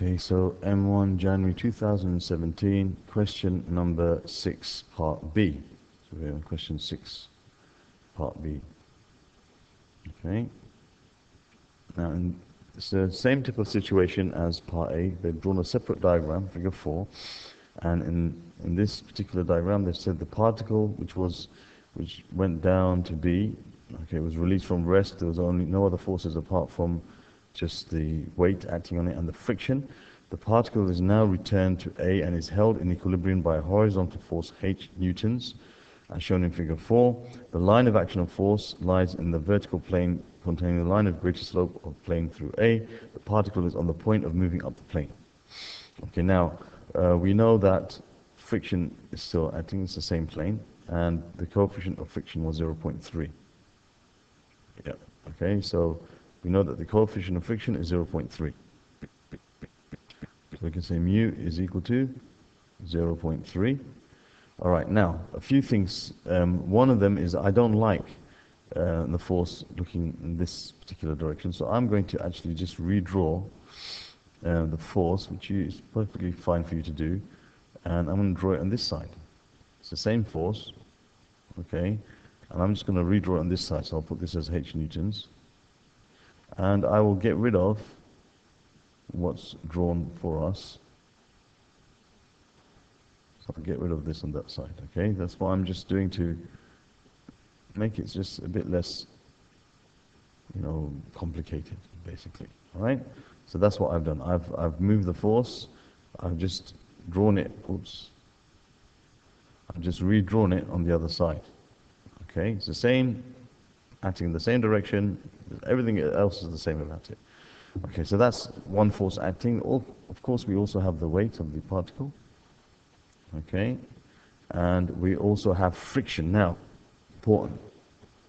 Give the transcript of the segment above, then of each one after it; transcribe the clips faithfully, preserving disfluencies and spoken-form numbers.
Okay, so M one January two thousand seventeen, question number six, part B. So we're on question six, part B. Okay. Now, in, it's the same type of situation as part A. They've drawn a separate diagram, figure four, and in in this particular diagram, they've said the particle which was which went down to B. Okay, it was released from rest. There was only no other forces apart from just the weight acting on it and the friction. The particle is now returned to A and is held in equilibrium by a horizontal force H newtons, as shown in figure four. The line of action of force lies in the vertical plane containing the line of greatest slope of plane through A. The particle is on the point of moving up the plane. Okay, now uh, we know that friction is still acting, it's the same plane, and the coefficient of friction was zero point three. Yeah, okay, so we know that the coefficient of friction is zero point three. So we can say mu is equal to zero point three. All right, now, a few things. Um, one of them is I don't like uh, the force looking in this particular direction, so I'm going to actually just redraw uh, the force, which is perfectly fine for you to do, and I'm going to draw it on this side. It's the same force, okay, and I'm just going to redraw it on this side, so I'll put this as H newtons. And I will get rid of what's drawn for us. So I'll get rid of this on that side, okay? That's what I'm just doing to make it just a bit less, you know, complicated, basically, all right? So that's what I've done. I've, I've moved the force. I've just drawn it, oops. I've just redrawn it on the other side, okay? It's the same, acting in the same direction. Everything else is the same about it. Okay, so that's one force acting. All, of course, we also have the weight of the particle. Okay, and we also have friction. Now, important.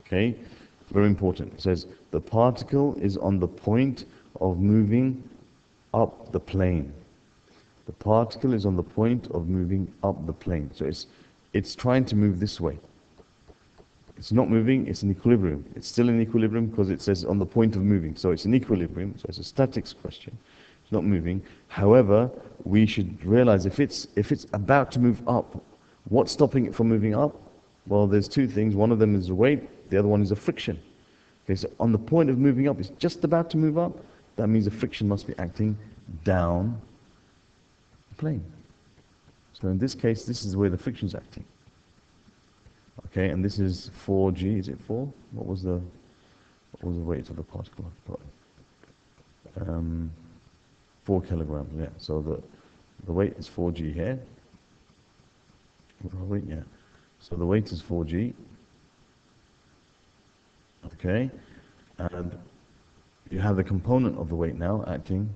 Okay, very important. It says the particle is on the point of moving up the plane. The particle is on the point of moving up the plane. So it's it's trying to move this way. It's not moving, it's in equilibrium. It's still in equilibrium because it says on the point of moving. So it's in equilibrium, so it's a statics question. It's not moving. However, we should realize if it's if it's about to move up, what's stopping it from moving up? Well, there's two things. One of them is the weight, the other one is the friction. Okay, so on the point of moving up, it's just about to move up. That means the friction must be acting down the plane. So in this case, this is where the friction is acting. Okay, and this is four G, is it four? What was the what was the weight of the particle? Um, four kilograms, yeah. So the the weight is four G here. Probably, yeah. So the weight is four G. Okay. And you have the component of the weight now acting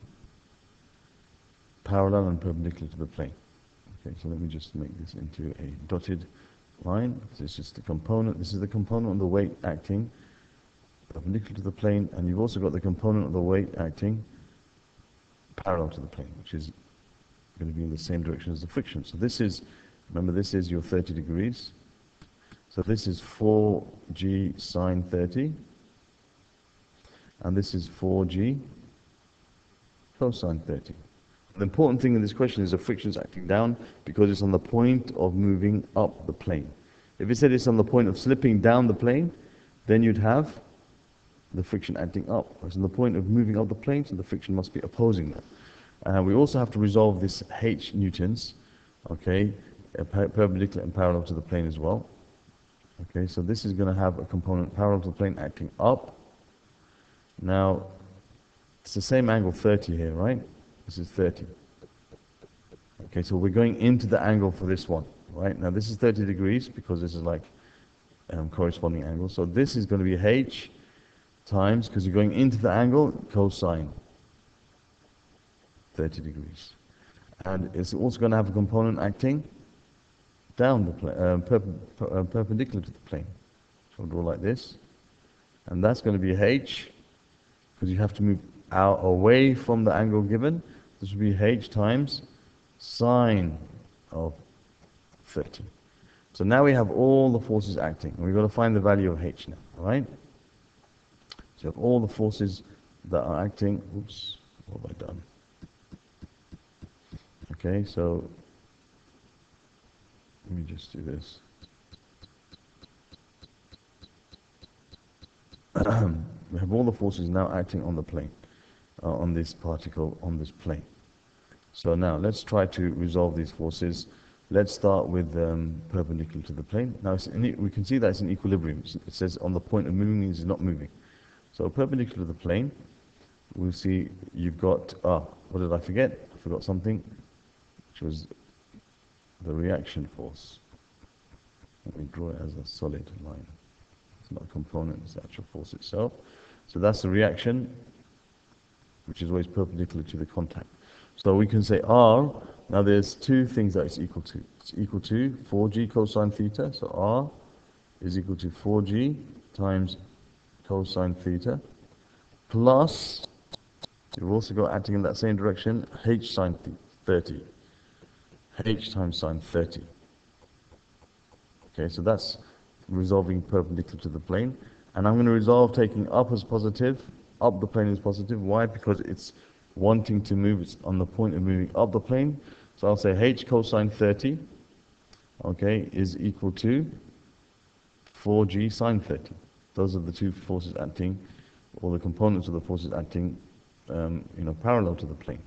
parallel and perpendicular to the plane. Okay, so let me just make this into a dotted line. This is the component. This is the component of the weight acting perpendicular to the plane, and you've also got the component of the weight acting parallel to the plane, which is going to be in the same direction as the friction. So this is, remember, this is your thirty degrees. So this is four G sine thirty, and this is four G cosine thirty. The important thing in this question is the friction is acting down because it's on the point of moving up the plane. If it said it's on the point of slipping down the plane, then you'd have the friction acting up. It's on the point of moving up the plane, so the friction must be opposing that. Uh, we also have to resolve this H newtons, okay, per perpendicular and parallel to the plane as well. Okay, so this is going to have a component parallel to the plane acting up. Now, it's the same angle thirty here, right? This is thirty. Okay, so we're going into the angle for this one, right? Now this is thirty degrees because this is like um, corresponding angle. So this is going to be H times, because you're going into the angle, cosine thirty degrees. And it's also going to have a component acting down the plane, uh, per per uh, perpendicular to the plane. So we'll draw like this. And that's going to be H, because you have to move out away from the angle given. This would be H times sine of thirty. So now we have all the forces acting. We've got to find the value of H now, all right? So you have all the forces that are acting. Oops, what have I done? Okay, so let me just do this. We have all the forces now acting on the plane, uh, on this particle, on this plane. So now let's try to resolve these forces. Let's start with um, perpendicular to the plane. Now it's in, we can see that it's in equilibrium. It says on the point of moving means it's not moving. So perpendicular to the plane, we'll see you've got, ah, what did I forget? I forgot something, which was the reaction force. Let me draw it as a solid line. It's not a component, it's the actual force itself. So that's the reaction, which is always perpendicular to the contact. So we can say R, now there's two things that it's equal to. It's equal to four G cosine theta, so R is equal to four G times cosine theta, plus, you've also got acting in that same direction, H sine thirty, H times sine thirty. Okay, so that's resolving perpendicular to the plane. And I'm going to resolve taking up as positive, up the plane is positive. Why? Because it's wanting to move, it's on the point of moving up the plane. So I'll say H cosine thirty, okay, is equal to four G sine thirty. Those are the two forces acting, or the components of the forces acting, um, you know, parallel to the plane.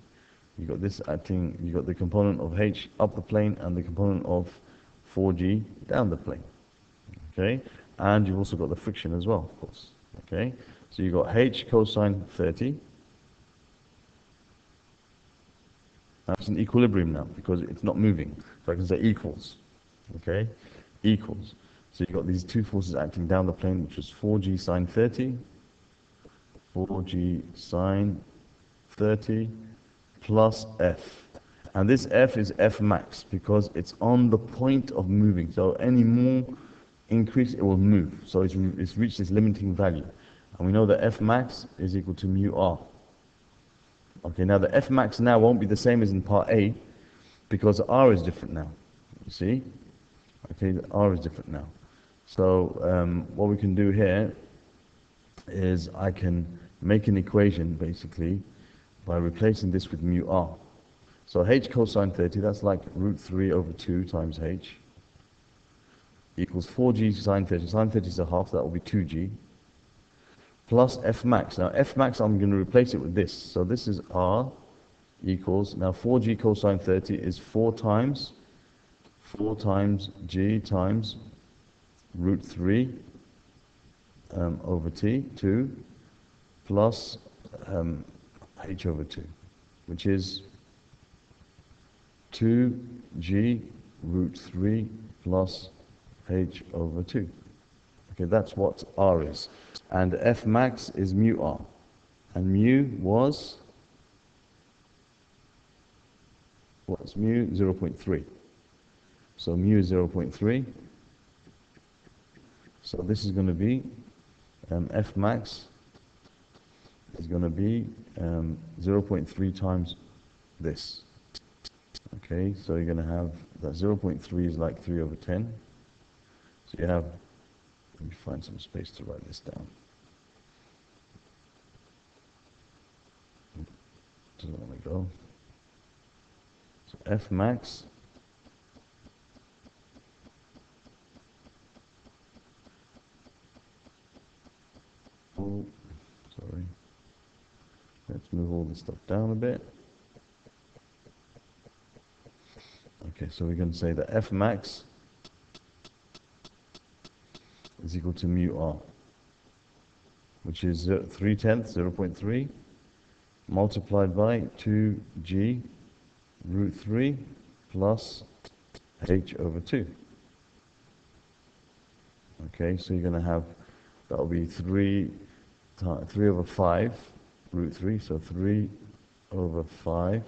You've got this acting, you've got the component of H up the plane and the component of four G down the plane. Okay, and you've also got the friction as well, of course. Okay, so you've got H cosine thirty. That's an equilibrium now, because it's not moving. So I can say equals, okay? Equals. So you've got these two forces acting down the plane, which is four G sine thirty, four G sine thirty, plus F. And this F is F max, because it's on the point of moving. So any more increase, it will move. So it's, it's reached its limiting value. And we know that F max is equal to mu R. Okay, now the F max now won't be the same as in part A, because R is different now, you see? Okay, R is different now. So um, what we can do here is I can make an equation, basically, by replacing this with mu R. So H cosine thirty, that's like root three over two times H, equals four G sine thirty. Sine thirty is a half, that will be two G. Plus F max. Now F max, I'm going to replace it with this. So this is R equals, now four G cosine thirty is four times, four times G times root three um, over T, two, plus um, H over two, which is two G root three plus H over two. Okay, that's what R is. And F max is mu R. And mu was, what's mu? zero point three. So mu is zero point three. So this is going to be, um, F max is going to be um, zero point three times this. Okay, so you're going to have, that zero point three is like three over ten. So you have, let me find some space to write this down. Doesn't want to go. So F max oh, sorry. Let's move all this stuff down a bit. Okay, so we're going to say that F max is equal to mu R, which is three tenths, zero point three, multiplied by two G root three plus H over two. Okay, so you're going to have, that'll be three, three over five, root three, so three over five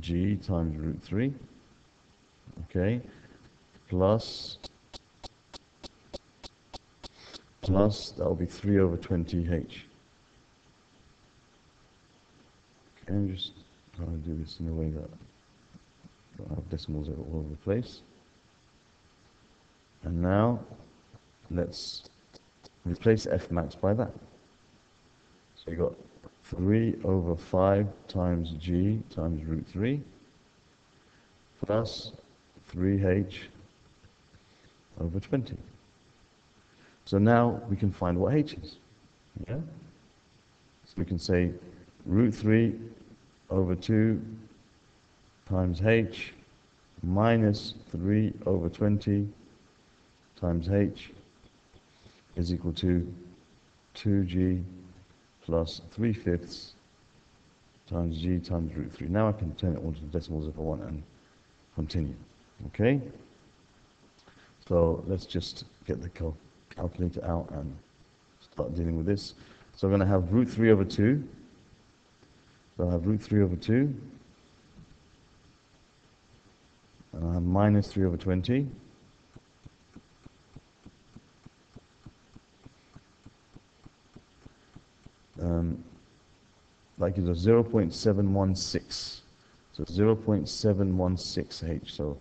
G times root three, okay, plus plus, that'll be three over twenty H. Okay, I'm just trying to do this in a way that I don't have decimals all over the place. And now, let's replace F max by that. So you got three over five times G times root three, plus three h over twenty. So now we can find what h is. Yeah? So we can say root three over two times h minus three over twenty times h is equal to two g plus three fifths times g times root three. Now I can turn it all to decimals if I want and continue. Okay? So let's just get the cal calculator out and start dealing with this. So I'm going to have root three over two. So I have root three over two. And I have minus three over twenty. Um, that gives us zero point seven one six. So zero point seven one six h. So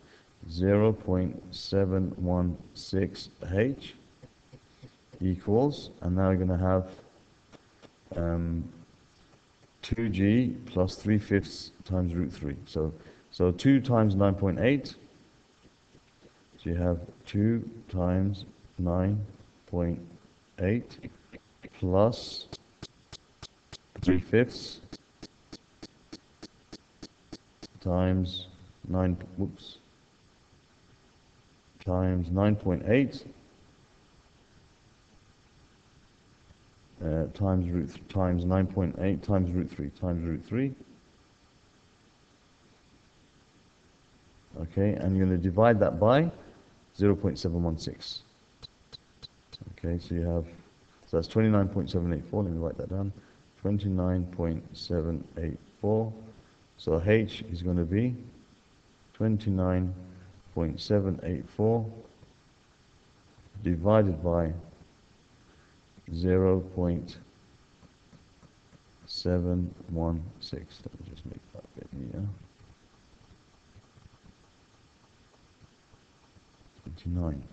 zero point seven one six h equals, and now we're going to have um, two g plus three fifths times root three. So, so two times nine point eight. So you have two times nine point eight plus three fifths times nine, whoops, times nine point eight uh, times root th times nine point eight times root three times root three. Okay, and you're going to divide that by zero point seven one six. Okay, so you have, so that's twenty-nine point seven eight four. Let me write that down. twenty-nine point seven eight four. So h is going to be twenty-nine point seven eight four divided by zero point seven one six. Let me just make that bit nearer. twenty-nine.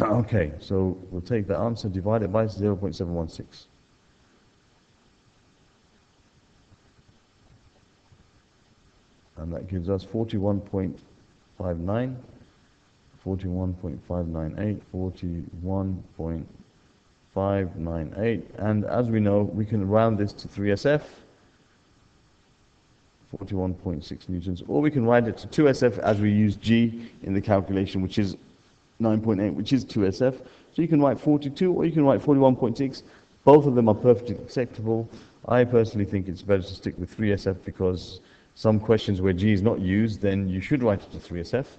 Okay, so we'll take the answer, divide it by zero point seven one six. And that gives us forty-one point five nine, forty-one point five nine eight, forty-one point five nine eight, and as we know, we can round this to three S F, forty-one point six newtons, or we can round it to two S F as we use G in the calculation, which is nine point eight, which is two S F. So you can write forty-two, or you can write forty-one point six. Both of them are perfectly acceptable. I personally think it's better to stick with three S F because some questions where G is not used, then you should write it to three S F,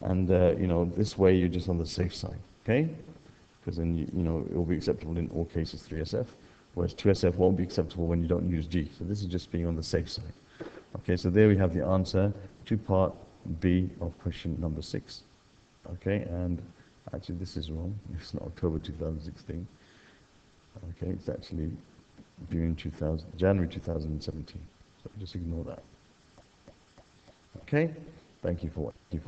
and uh, you know, this way you're just on the safe side, okay? Because then you, you know, it will be acceptable in all cases, three S F, whereas two S F won't be acceptable when you don't use G. So this is just being on the safe side. Okay, so there we have the answer to part B of question number six. Okay, and actually this is wrong. It's not October two thousand sixteen. Okay, it's actually June two thousand, January two thousand seventeen. So just ignore that. Okay, thank you for watching.